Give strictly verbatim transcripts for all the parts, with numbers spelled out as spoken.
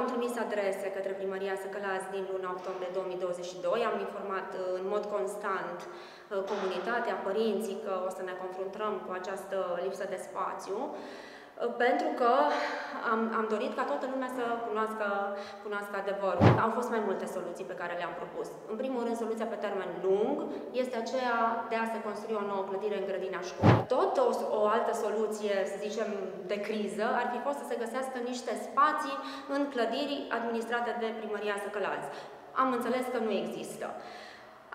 am trimis adrese către Primăria Săcălaz din luna octombrie două mii douăzeci și doi, am informat în mod constant comunitatea, părinții că o să ne confruntăm cu această lipsă de spațiu, pentru că am, am dorit ca toată lumea să cunoască, cunoască adevărul. Au fost mai multe soluții pe care le-am propus. În primul rând, soluția pe termen lung este aceea de a se construi o nouă clădire în grădina școlii. Tot o, o altă soluție, să zicem, de criză ar fi fost să se găsească niște spații în clădiri administrate de Primăria Săcălaz. Am înțeles că nu există.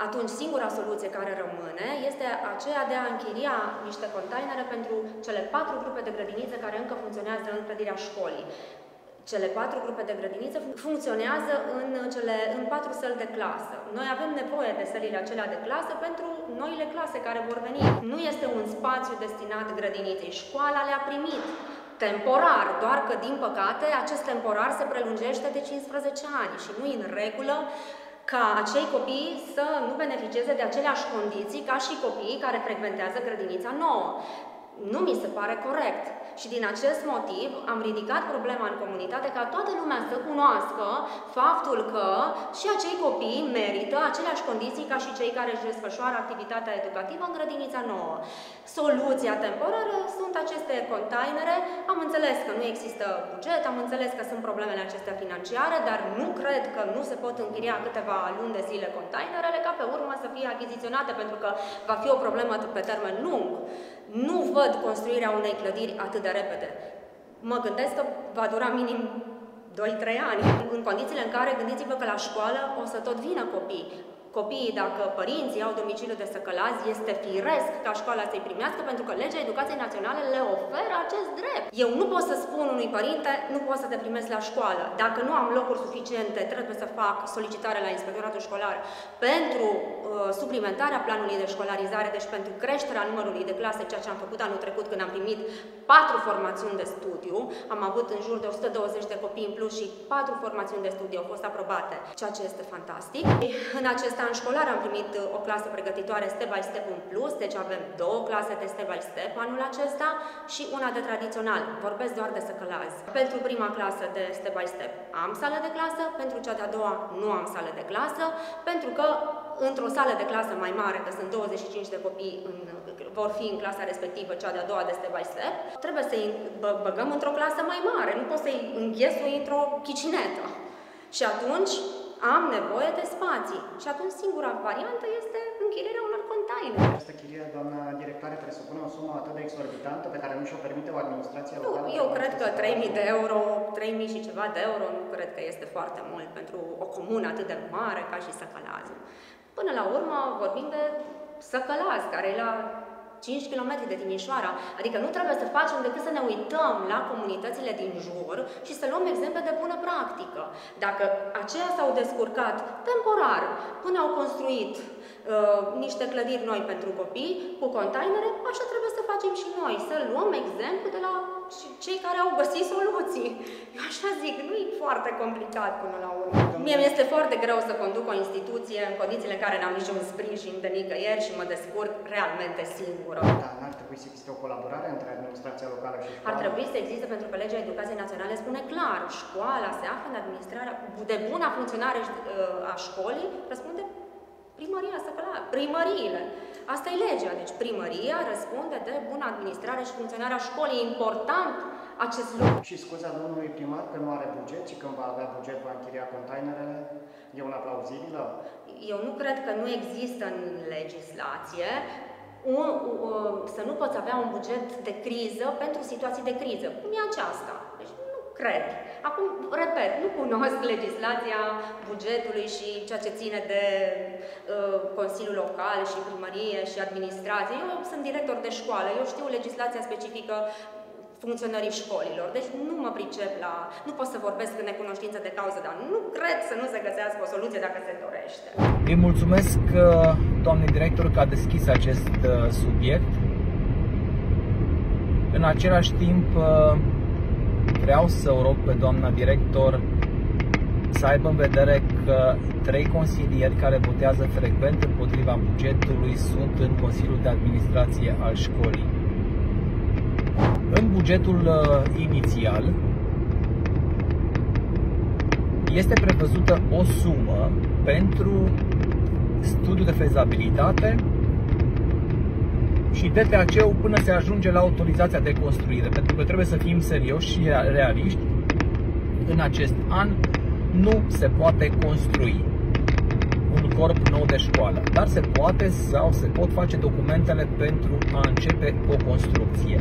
Atunci, singura soluție care rămâne este aceea de a închiria niște containere pentru cele patru grupe de grădinițe care încă funcționează în clădirea școlii. Cele patru grupe de grădinițe funcționează în, cele, în patru săli de clasă. Noi avem nevoie de sălile acelea de clasă pentru noile clase care vor veni. Nu este un spațiu destinat grădiniței. Școala le-a primit temporar, doar că, din păcate, acest temporar se prelungește de cincisprezece ani și nu în regulă ca acei copii să nu beneficieze de aceleași condiții ca și copiii care frecventează grădinița nouă. Nu mi se pare corect. Și din acest motiv am ridicat problema în comunitate ca toată lumea să cunoască faptul că și acei copii merită aceleași condiții ca și cei care își desfășoară activitatea educativă în grădinița nouă. Soluția temporară sunt aceste containere. Am înțeles că nu există buget, am înțeles că sunt problemele acestea financiare, dar nu cred că nu se pot închiria câteva luni de zile containerele ca pe urmă să fie achiziționate, pentru că va fi o problemă pe termen lung. Nu văd construirea unei clădiri atât de repede. Mă gândesc că va dura minim doi trei ani, în condițiile în care, gândiți-vă că la școală o să tot vină copii. Copiii, dacă părinții au domiciliu de Săcălaz, este firesc ca școala să-i primească, pentru că Legea Educației Naționale le oferă acest drept. Eu nu pot să spun unui părinte, nu pot să te primesc la școală. Dacă nu am locuri suficiente, trebuie să fac solicitare la Inspectoratul Școlar pentru uh, suplimentarea planului de școlarizare, deci pentru creșterea numărului de clase, ceea ce am făcut anul trecut când am primit patru formațiuni de studiu. Am avut în jur de o sută douăzeci de copii în plus și patru formațiuni de studiu au fost aprobate, ceea ce este fantastic. În acest an școlar am primit o clasă pregătitoare step by step în plus, deci avem două clase de step by step anul acesta și una de tradițional. Vorbesc doar de Săcălaz. Pentru prima clasă de step by step am sală de clasă, pentru cea de-a doua nu am sală de clasă, pentru că într-o sală de clasă mai mare, că sunt douăzeci și cinci de copii, în, vor fi în clasa respectivă, cea de-a doua de step by step, trebuie să-i băgăm într-o clasă mai mare, nu pot să-i înghesui într-o chicinetă. Și atunci am nevoie de spații și atunci singura variantă este închirierea unor containere. Această chirie, doamna directoare, presupune o sumă atât de exorbitantă pe care nu și-o permite o administrație nu, locală? Eu cred că trei mii de euro, trei mii și ceva de euro, nu cred că este foarte mult pentru o comună atât de mare ca și Săcălazul. Până la urmă vorbim de Săcălaz, care e la cinci kilometri de Timișoara, adică nu trebuie să facem decât să ne uităm la comunitățile din jur și să luăm exemple de bună practică. Dacă aceia s-au descurcat temporar până au construit uh, niște clădiri noi pentru copii cu containere, așa trebuie să facem și noi, să luăm exemplu de la cei care au găsit soluții. Eu așa zic, nu e foarte complicat până la urmă. Mie mi-este foarte greu să conduc o instituție în condițiile în care n-am niciun sprijin de nicăieri și mă descurc realmente singură. Da, n-ar trebui să existe o colaborare între administrația locală și școala? Ar trebui să existe, pentru că Legea Educației Naționale spune clar, școala se află în administrarea, de buna funcționare a școlii răspunde Primăria Săcălaz, primăriile. Asta e legea, deci primăria răspunde de bună administrare și funcționarea școlii. E important acest lucru. Și scuza domnului primar că nu are buget și când va avea buget va închiria containerele? E una plauzibilă? Eu nu cred că nu există în legislație un, uh, să nu poți avea un buget de criză pentru situații de criză, cum e aceasta. Deci nu cred. Acum, repet, nu cunosc legislația bugetului și ceea ce ține de uh, Consiliul Local și Primărie și Administrație. Eu sunt director de școală, eu știu legislația specifică funcționării școlilor, deci nu mă pricep la... Nu pot să vorbesc în necunoștință de cauză, dar nu cred să nu se găsească o soluție dacă se dorește. Îi mulțumesc, doamnei director, că a deschis acest subiect. În același timp, vreau să o rog pe doamna director să aibă în vedere că trei consilieri care votează frecvent împotriva bugetului sunt în Consiliul de Administrație al școlii. În bugetul inițial este prevăzută o sumă pentru studiu de fezabilitate și D T A C-ul până se ajunge la autorizația de construire, pentru că trebuie să fim serioși și realiști, în acest an nu se poate construi un corp nou de școală, dar se poate sau se pot face documentele pentru a începe o construcție.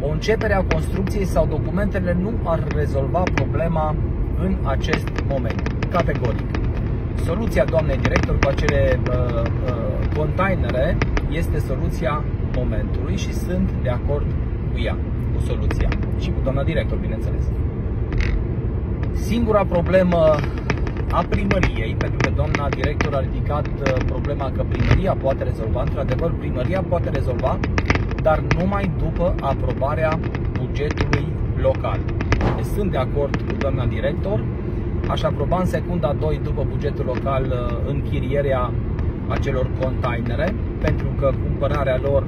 O începere a construcției sau documentele nu ar rezolva problema în acest moment, categoric. Soluția doamnei director cu acele uh, uh, containere este soluția momentului și sunt de acord cu ea, cu soluția și cu doamna director, bineînțeles. Singura problemă a primăriei, pentru că doamna director a ridicat problema că primăria poate rezolva, într-adevăr primăria poate rezolva, dar numai după aprobarea bugetului local. Deci sunt de acord cu doamna director, aș aproba în secunda a doua după bugetul local închirierea acelor containere, pentru că cumpărarea lor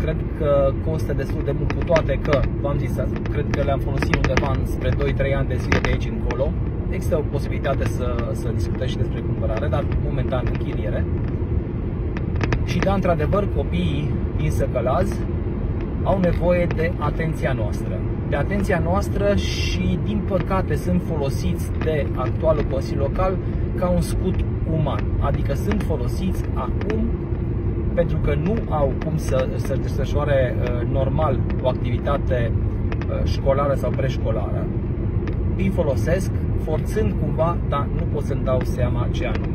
cred că costă destul de mult, cu toate că, v-am zis, cred că le-am folosit undeva spre doi trei ani de zile de aici încolo. Există o posibilitate să, să discutăm și despre cumpărare, dar momentan închiriere. Și da, într-adevăr, copiii din Săcălaz au nevoie de atenția noastră. De atenția noastră și, din păcate, sunt folosiți de actualul Consiliu Local ca un scut uman. Adică sunt folosiți acum pentru că nu au cum să, să desfășoare uh, normal o activitate uh, școlară sau preșcolară. Îi folosesc forțând cumva, dar nu pot să-mi dau seama ce anume.